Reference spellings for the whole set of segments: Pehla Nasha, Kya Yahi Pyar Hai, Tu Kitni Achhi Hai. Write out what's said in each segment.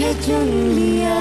मुझे चुन लिया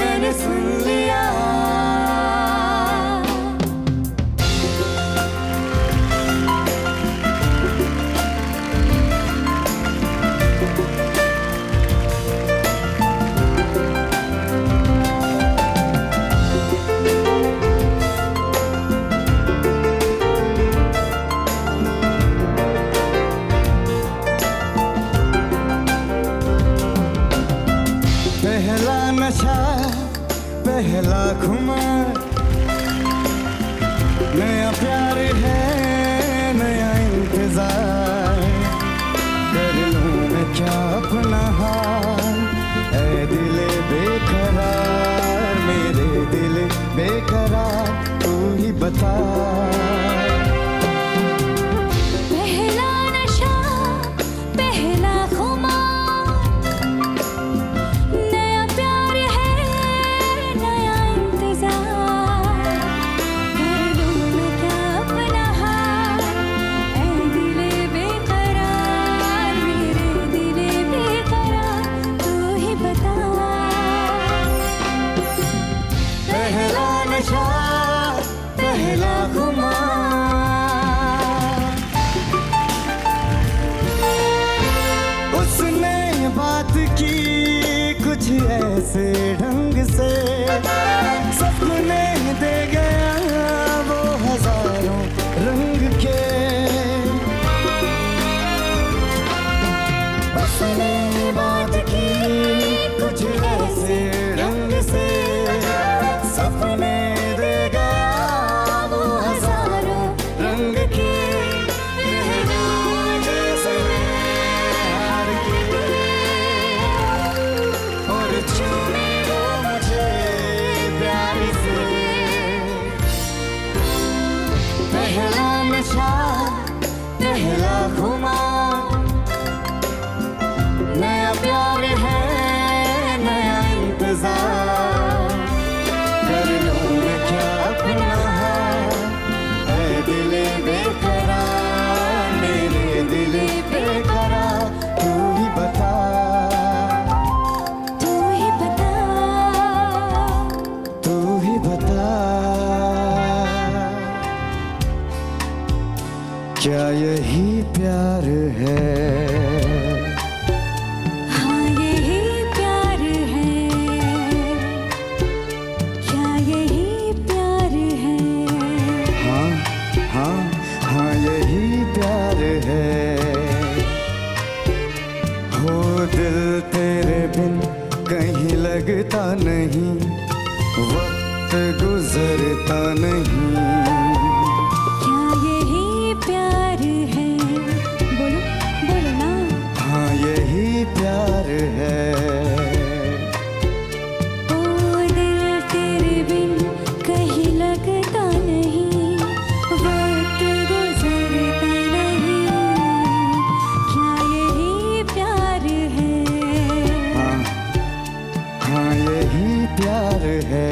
मैंने सुन लिया। पहला नशा पहला खुमार नया प्यार है नया इंतजार। कर लूं मैं क्या अपना हाल ऐ दिले बेकरार मेरे दिले बेकरार तू ही बता। बात की कुछ ऐसे ढंग से सपने दे गया वो हजारों रंग के। उसने बात की कुछ ऐसे रंग से सपने दे गया वो हजारों रंग के। पहला नशा पहला खुमार नया प्यार है नया इंतजार। कर लूं मैं क्या अपना है दिले बेकरार मेरे दिले बेकरार तू ही बता तू ही बता तू ही बता। क्या यही प्यार है? लगता नहीं वक्त गुजरता नहीं। क्या यही प्यार है? बोलो बोलो ना। हाँ यही प्यार है। ओ दिल तेरे बिन कहीं लगता नहीं वक्त गुजरता नहीं। क्या यही प्यार है? हाँ यही प्यार है।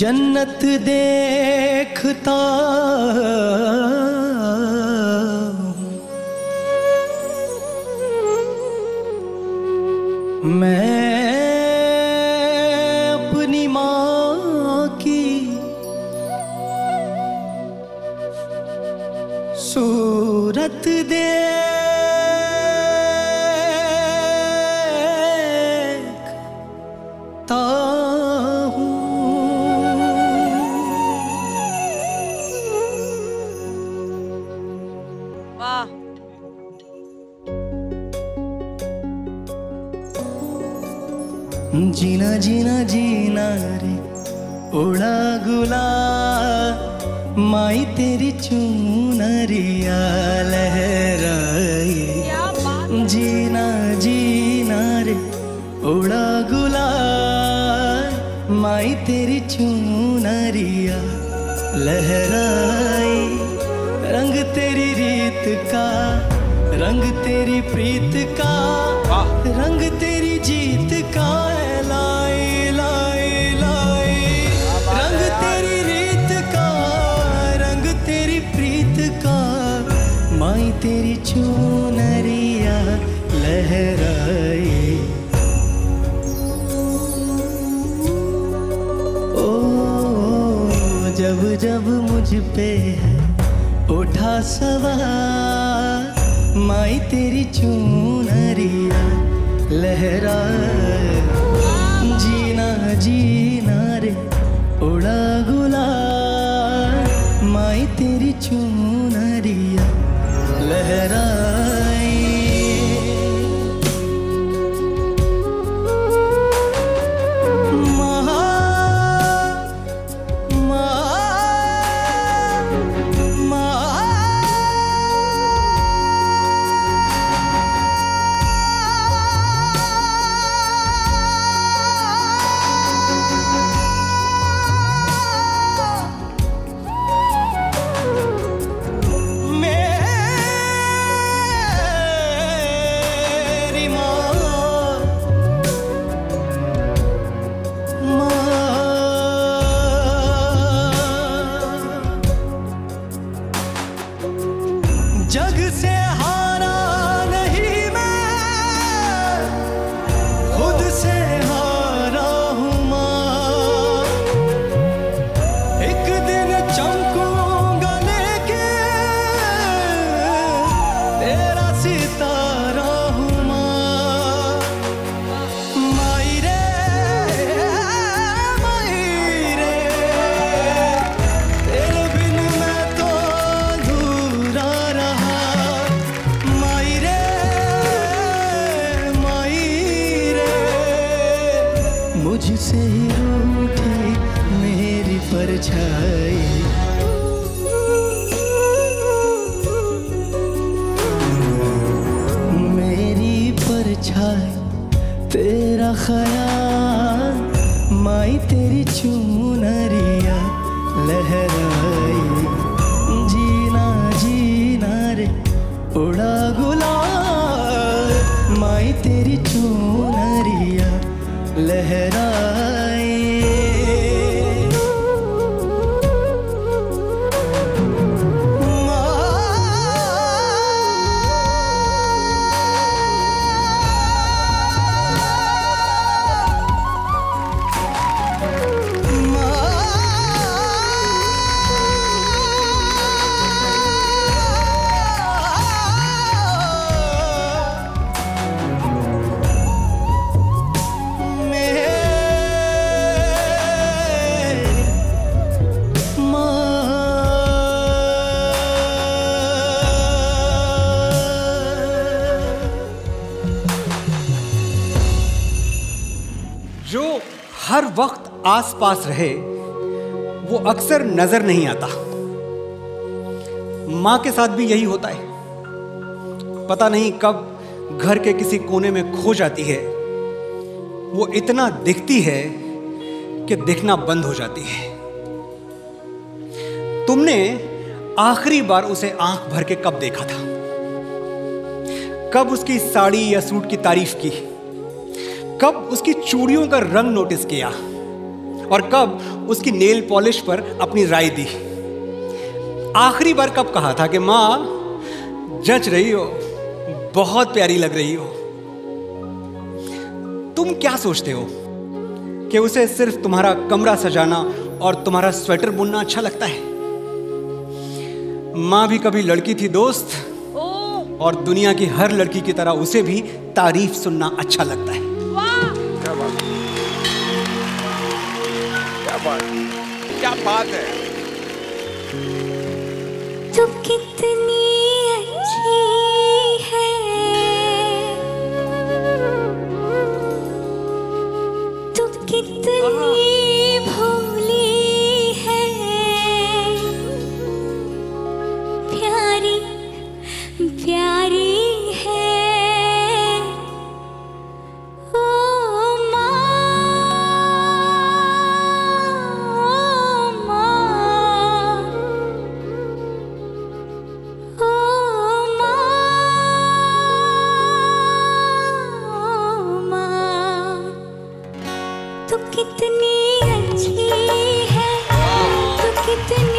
जन्नत देखता मैं अपनी माँ की सूरत देखता हूँ, वाह जीना जीना जीना रे उड़ा गुलाब माई तेरी चूनरिया लहराई, जीना जीना रे उड़ा गुलाब माई तेरी चूनरिया लहराई, रंग तेरी रीत का रंग तेरी प्रीत का रंग तेरी जीत का है लाई लाई लाई, रंग तेरी रीत का रंग तेरी प्रीत का माई तेरी चूनरिया लहराई। ओ जब जब मुझ पे है उठा सवार माई तेरी चूनरिया लहरा, जीना जीना रे उड़ा गुलाल माई तेरी चूनरिया लहरा। जग से हारा नहीं मैं खुद से हारा हूँ माँ, एक दिन चमकूंगा लेके तेरा सितारा हूँ माँ। माई रे तेरे बिन मैं तो अधूरा रहा, मुझसे ही रूठी मेरी परछाई, मेरी परछाई तेरा ख्याल माई तेरी चूनरिया लहराई, जीना जीना रे उड़ा गुलाल माई तेरी चूनरिया लहराए। जो हर वक्त आसपास रहे वो अक्सर नजर नहीं आता, माँ के साथ भी यही होता है, पता नहीं कब घर के किसी कोने में खो जाती है, वो इतना दिखती है कि दिखना बंद हो जाती है। तुमने आखिरी बार उसे आंख भर के कब देखा था, कब उसकी साड़ी या सूट की तारीफ की, कब उसकी चूड़ियों का रंग नोटिस किया और कब उसकी नेल पॉलिश पर अपनी राय दी। आखिरी बार कब कहा था कि माँ जच रही हो, बहुत प्यारी लग रही हो। तुम क्या सोचते हो कि उसे सिर्फ तुम्हारा कमरा सजाना और तुम्हारा स्वेटर बुनना अच्छा लगता है? माँ भी कभी लड़की थी दोस्त, और दुनिया की हर लड़की की तरह उसे भी तारीफ सुनना अच्छा लगता है। वाह, क्या बात, क्या बात, क्या बात है। तू कितनी अच्छी है, तू कितनी भोली है, प्यारी प्यारी है। ओ माँ, ओ माँ, तू कितनी अच्छी है, तू कितनी